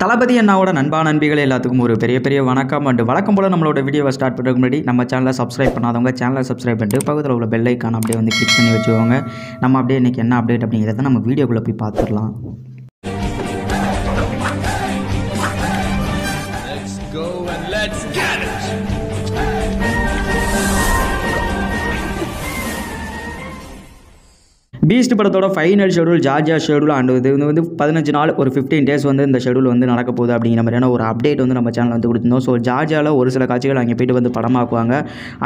தளபதி அண்ணாவோட நண்பான நண்பிகளே எல்லாத்துக்கும் ஒரு பெரிய வணக்கம். அண்ட் வழக்கம் போல் நம்மளோட வீடியோவை ஸ்டார்ட் பண்ணுறதுக்கு முன்னாடி நம்ம சேனலை சப்ஸ்கிரைப் பண்ணாதவங்க சேனலை சப்ஸ்கிரைப் பண்ணிட்டு பக்கத்தில் உள்ள பெல் ஐக்கான் அப்படியே வந்து கிளிக் பண்ணி வச்சுக்கோங்க. நம்ம அப்படியே இன்றைக்கி என்ன அப்டேட் அப்படிங்கிறத நம்ம வீடியோக்குள்ளே போய் பார்த்துடலாம். பீஸ்ட் படத்தோட final schedule Georgia schedule and இது வந்து 15 நாள் ஒரு 15 days வந்து இந்த ஷெடியூல் வந்து நடக்க போகுது அப்படிங்கிற மாதிரியான ஒரு அப்டேட் வந்து நம்ம சேனலில் வந்து கொடுத்துருந்தோம். ஸோ ஜார்ஜியாவில் ஒரு சில காட்சிகள் அங்கே போய்ட்டு வந்து படமாக்குவாங்க.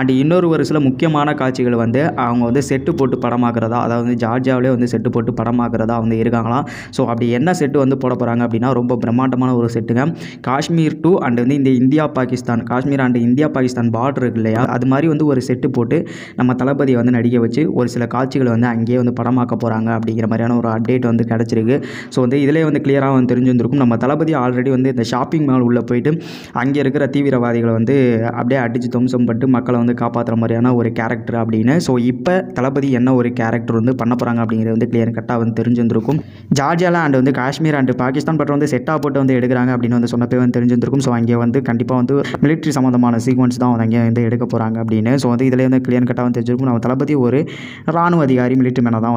அண்ட் இன்னொரு ஒரு சில முக்கியமான காட்சிகள் வந்து அவங்க வந்து செட்டு போட்டு படமாக்குறதா, அதாவது வந்து ஜார்ஜியாவிலே வந்து செட்டு போட்டு படமாக்குறதா வந்து இருக்காங்களாம். ஸோ அப்படி என்ன செட்டு வந்து போட போகிறாங்க அப்படின்னா ரொம்ப பிரம்மாண்டமான ஒரு செட்டுங்க. காஷ்மீர் டு அண்ட் வந்து இந்த Kashmir and India Pakistan border இருக்கு இல்லையா, அது மாதிரி வந்து ஒரு செட்டு போட்டு நம்ம தளபதியை வந்து நடிக்க வச்சு ஒரு சில காட்சிகளை வந்து அங்கேயே வந்து படமாக்க போகிறாங்க அப்படிங்கிற மாதிரியான ஒரு அப்டேட் வந்து கிடச்சிருக்கு. ஸோ வந்து இதிலே வந்து கிளியராக வந்து தெரிஞ்சு வந்திருக்கும். நம்ம தளபதி ஆல்ரெடி வந்து இந்த ஷாப்பிங் மால் உள்ளே போயிட்டு அங்கே இருக்கிற தீவிரவாதிகளை வந்து அப்படியே அடித்து துவம்சம் பட்டு மக்களை வந்து காப்பாற்றுற மாதிரியான ஒரு கேரக்டர் அப்படின்னு. ஸோ இப்போ தளபதி என்ன ஒரு கேரக்டர் வந்து பண்ண போகிறாங்க அப்படிங்கிறது வந்து கிளியர் கட்டாக வந்து தெரிஞ்சு வந்திருக்கும். ஜார்ஜியாவில் அண்ட் வந்து காஷ்மீர் அண்ட் பாகிஸ்தான் பட் வந்து செட்டாக போட்டு வந்து எடுக்கிறாங்க அப்படின்னு வந்து சொன்னப்பே வந்து தெரிஞ்சு வந்திருக்கும். ஸோ அங்கே வந்து கண்டிப்பாக வந்து மிலிட்ரி சம்மந்தமான சீக்வன்ஸ் தான் வந்து அங்கே வந்து எடுக்க போகிறாங்க அப்படின்னு. ஸோ வந்து இதில் வந்து கிளியர் கட்டாக வந்து தெரிஞ்சிருக்கும். நம்ம தளபதி ஒரு ராணுவ அதிகாரி மிலிட்ரி மேனாக தான்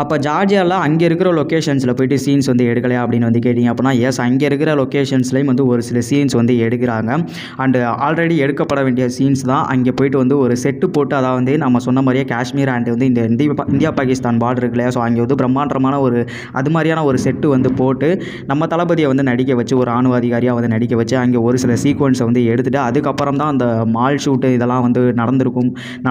அப்போ ஜார்ஜியாவில் அங்கே இருக்கிற லொக்கேஷன்ஸில் போய்ட்டு சீன்ஸ் வந்து எடுக்கலையா அப்படின்னு வந்து கேட்டிங்க அப்படின்னா எஸ், அங்கே இருக்கிற லொக்கேஷன்ஸ்லேயும் வந்து ஒரு சில சீன்ஸ் வந்து எடுக்கிறாங்க. அண்டு ஆல்ரெடி எடுக்கப்பட வேண்டிய சீன்ஸ் தான் அங்கே போய்ட்டு வந்து ஒரு செட்டு போட்டு, அதாவது வந்து நம்ம சொன்ன மாதிரியே காஷ்மீர் அண்ட் வந்து இந்த இந்தியா பாகிஸ்தான் பார்டர் இருக்கு இல்லையா, ஸோ அங்கே வந்து பிரம்மாண்டமான ஒரு அது மாதிரியான ஒரு செட்டு வந்து போட்டு நம்ம தளபதியை வந்து நடிக்க வச்சு ஒரு ராணுவ அதிகாரியாக வந்து நடிக்க வச்சு அங்கே ஒரு சில சீக்வன்ஸை வந்து எடுத்துகிட்டு அதுக்கப்புறம் தான் அந்த மால் ஷூட்டு இதெல்லாம் வந்து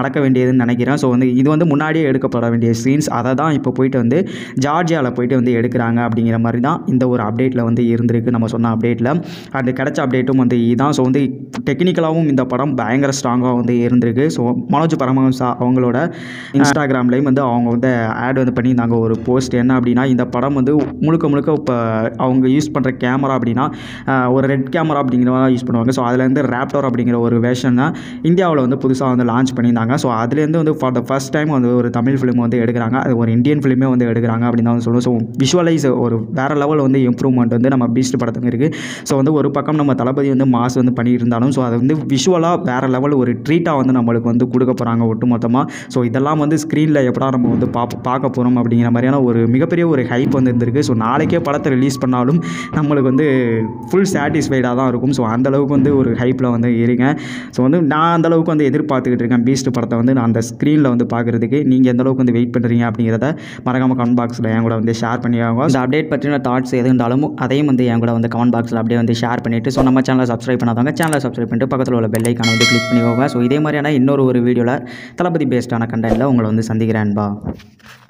நடக்க வேண்டியதுன்னு நினைக்கிறேன். ஸோ வந்து இது வந்து முன்னாடியே எடுக்கப்பட வேண்டிய சீன்ஸ், அதை தான் இப்போ போயிட்டு வந்து ஜார்ஜியாவில் போயிட்டு வந்து எடுக்கிறாங்க அப்படிங்கிற மாதிரி தான் இந்த ஒரு அப்டேட்டில் வந்து இருந்திருக்கு. நம்ம சொன்ன அப்டேட்டில் அது கிடைச்ச அப்டேட்டும் வந்து இதுதான். ஸோ வந்து டெக்னிக்கலாகவும் இந்த படம் பயங்கர ஸ்ட்ராங்காக வந்து இருந்திருக்கு. ஸோ மனோஜ் பரமஹம்சா அவங்களோட இன்ஸ்டாகிராம்லேயும் வந்து அவங்க வந்து ஆட் வந்து பண்ணியிருந்தாங்க ஒரு போஸ்ட். என்ன அப்படின்னா இந்த படம் வந்து முழுக்க இப்போ அவங்க யூஸ் பண்ணுற கேமரா அப்படின்னா ஒரு ரெட் கேமரா அப்படிங்கிற மாதிரி யூஸ் பண்ணுவாங்க. ஸோ அதுலேருந்து ராப்டர் அப்படிங்கிற ஒரு வேஷனை இந்தியாவில் வந்து புதுசாக வந்து லான்ச் பண்ணியிருந்தாங்க. ஸோ அதுலேருந்து வந்து ஃபார் த ஃபர்ஸ்ட் டைம் வந்து ஒரு தமிழ் ஃபிலிம் வந்து எடுக்கிறாங்க, அது ஒரு இந்தியன் ஃபிலிமே வந்து எடுக்கிறாங்க அப்படின்னு தான் சொல்லுவோம். ஸோ விஷுவலைஸ் ஒரு வேறு லெவல் வந்து இம்ப்ரூவ்மெண்ட் வந்து நம்ம பீஸ்ட் படத்துக்கு இருக்குது. ஸோ வந்து ஒரு பக்கம் நம்ம தளபதி வந்து மாஸ் வந்து பண்ணிட்டு இருந்தாலும் ஸோ அது வந்து விஷுவலாக வேறு லெவல் ஒரு ட்ரீட்டாக வந்து நம்மளுக்கு வந்து கொடுக்க போகிறாங்க ஒட்டுமொத்தமாக. ஸோ இதெல்லாம் வந்து ஸ்க்ரீனில் எப்படா நம்ம வந்து பார்க்க போகிறோம் அப்படிங்கிற மாதிரியான ஒரு மிகப்பெரிய ஒரு ஹைப் வந்து இருந்திருக்கு. ஸோ நாளைக்கே படத்தை ரிலீஸ் பண்ணாலும் நம்மளுக்கு வந்து ஃபுல் சாட்டிஸ்ஃபைடாக தான் இருக்கும். ஸோ அந்தளவுக்கு வந்து ஒரு ஹைப்பில் வந்து இருக்கேன். ஸோ வந்து நான் அந்தளவுக்கு வந்து எதிர்பார்த்துக்கிட்டு இருக்கேன் பீஸ்ட் படத்தை வந்து நான் அந்த ஸ்க்ரீனில் வந்து பார்க்குறதுக்கு. நீங்கள் எந்தளவுக்கு வந்து வெயிட் பண்ணுறீங்க அப்படிங்கிறத மறக்காம கமெண்ட் பாக்ஸில் என் கூட வந்து ஷேர் பண்ணியாங்க. இந்த அப்டேட் பற்றின தாட்ஸ் எது இருந்தாலும் அதையும் வந்து என் கூட வந்து கமெண்ட் பாக்ஸில் அப்படியே வந்து ஷேர் பண்ணிவிட்டு ஸோ நம்ம சேனலை சப்ஸ்கிரைப் பண்ணாதவங்க சேனலை சப்ஸ்கிரைப் பண்ணிட்டு பக்கத்தில் உள்ள பெல் ஐக்கானை வந்து கிளிக் பண்ணிக்கோங்க. ஸோ இதே மாதிரியான இன்னொரு வீடியோவில் தளபதி பேஸ்டான கண்டென்ட்டில் உங்களை வந்து சந்திக்கிறேன்பா.